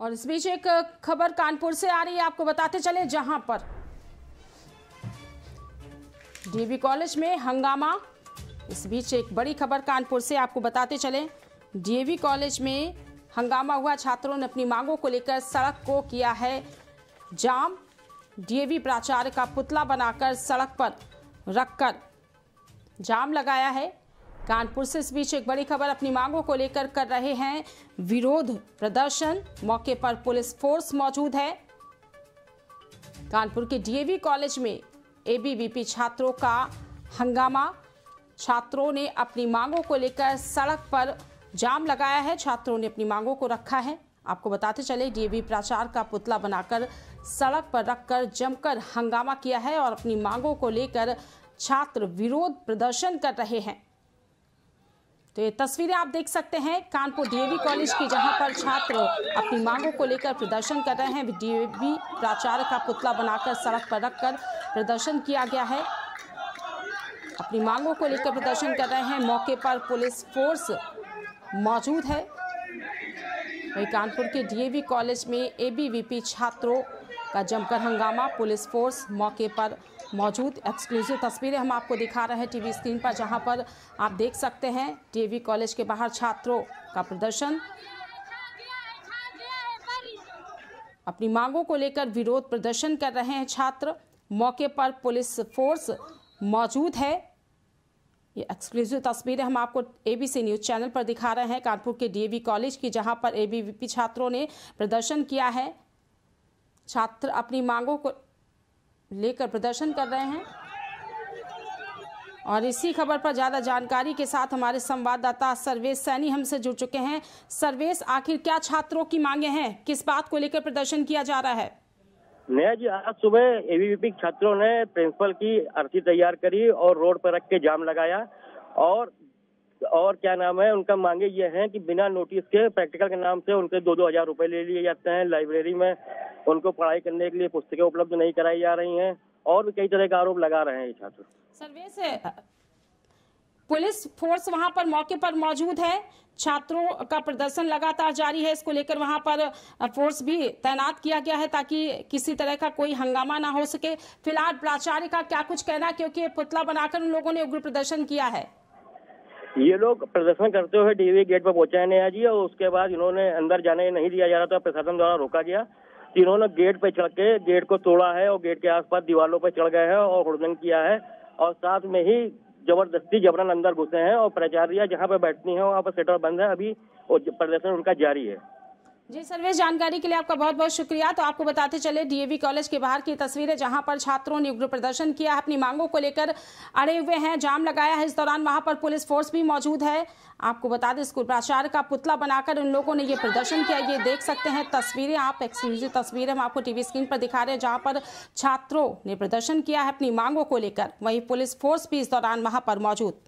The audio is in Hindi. और इस बीच एक खबर कानपुर से आ रही है, आपको बताते चले, जहां पर डीबी कॉलेज में हंगामा। इस बीच एक बड़ी खबर कानपुर से आपको बताते चले, डीएवी कॉलेज में हंगामा हुआ। छात्रों ने अपनी मांगों को लेकर सड़क को किया है जाम। डीएवी प्राचार्य का पुतला बनाकर सड़क पर रखकर जाम लगाया है। कानपुर से इस बीच एक बड़ी खबर, अपनी मांगों को लेकर कर रहे हैं विरोध प्रदर्शन, मौके पर पुलिस फोर्स मौजूद है। कानपुर के डीएवी कॉलेज में एबीवीपी छात्रों का हंगामा। छात्रों ने अपनी मांगों को लेकर सड़क पर जाम लगाया है। छात्रों ने अपनी मांगों को रखा है। आपको बताते चले, डीएवी प्राचार्य का पुतला बनाकर सड़क पर रखकर जमकर हंगामा किया है और अपनी मांगों को लेकर छात्र विरोध प्रदर्शन कर रहे हैं। तो ये तस्वीरें आप देख सकते हैं कानपुर डीएवी कॉलेज की, जहां पर छात्र अपनी मांगों को लेकर प्रदर्शन कर रहे हैं। डीएवी प्राचार्य का पुतला बनाकर सड़क पर रखकर प्रदर्शन किया गया है। अपनी मांगों को लेकर प्रदर्शन कर रहे हैं। मौके पर पुलिस फोर्स मौजूद है। वहीं कानपुर के डीएवी कॉलेज में एबीवीपी छात्रों का जमकर हंगामा, पुलिस फोर्स मौके पर मौजूद। एक्सक्लूसिव तस्वीरें हम आपको दिखा रहे हैं टीवी स्क्रीन पर, जहां पर आप देख सकते हैं डीएवी कॉलेज के बाहर छात्रों का प्रदर्शन, अपनी मांगों को लेकर विरोध प्रदर्शन कर रहे हैं छात्र। मौके पर पुलिस फोर्स मौजूद है। ये एक्सक्लूसिव तस्वीरें हम आपको एबीसी न्यूज़ चैनल पर दिखा रहे हैं कानपुर के डीएवी कॉलेज की, जहां पर एबीवीपी छात्रों ने प्रदर्शन किया है। छात्र अपनी मांगों को लेकर प्रदर्शन कर रहे हैं। और इसी खबर पर ज़्यादा जानकारी के साथ हमारे संवाददाता सर्वेश सैनी हमसे जुड़ चुके हैं। सर्वेश, आखिर क्या छात्रों की मांगे हैं, किस बात को लेकर प्रदर्शन किया जा रहा है? नया जी, आज सुबह एबीवीपी छात्रों ने प्रिंसिपल की अर्थी तैयार करी और रोड पर रख के जाम लगाया। और क्या नाम है, उनका मांगे ये हैं कि बिना नोटिस के प्रैक्टिकल के नाम से उनके 2-2 हजार रुपए ले लिए जाते हैं। लाइब्रेरी में उनको पढ़ाई करने के लिए पुस्तकें उपलब्ध नहीं कराई जा रही हैं और भी कई तरह का आरोप लगा रहे हैं ये छात्र। सर्वेश, पुलिस फोर्स वहां पर मौके पर मौजूद है, छात्रों का प्रदर्शन लगातार जारी है, इसको लेकर वहां पर फोर्स भी तैनात किया गया है ताकि किसी तरह का कोई हंगामा ना हो सके। फिलहाल प्राचार्य का क्या कुछ कहना, क्योंकि पुतला बनाकर उन लोगों ने उग्र प्रदर्शन किया है। ये लोग प्रदर्शन करते हुए डीवी गेट पर पहुंचे नया जी, और उसके बाद इन्होंने अंदर जाने नहीं दिया जा रहा था, प्रशासन द्वारा रोका गया। इन्होंने गेट पे चढ़ के गेट को तोड़ा है और गेट के आसपास दीवारों पर चढ़ गए हैं और हुड़दंग किया है, और साथ में ही जबरदस्ती जबरन अंदर घुसे हैं। और प्राचार्य जहाँ पे बैठनी है वहाँ पर सेटर बंद है अभी और प्रदर्शन उनका जारी है। जी सर्वेश, जानकारी के लिए आपका बहुत बहुत शुक्रिया। तो आपको बताते चले, डीएवी कॉलेज के बाहर की तस्वीरें, जहां पर छात्रों ने उग्र प्रदर्शन किया है, अपनी मांगों को लेकर अड़े हुए हैं, जाम लगाया है। इस दौरान वहां पर पुलिस फोर्स भी मौजूद है। आपको बता दें, स्कूल प्राचार्य का पुतला बनाकर उन लोगों ने ये प्रदर्शन किया। ये देख सकते हैं तस्वीरें आप, एक्सक्लूसिव तस्वीरें हम आपको टीवी स्क्रीन पर दिखा रहे हैं, जहाँ पर छात्रों ने प्रदर्शन किया है अपनी मांगों को लेकर। वहीं पुलिस फोर्स भी इस दौरान वहाँ पर मौजूद।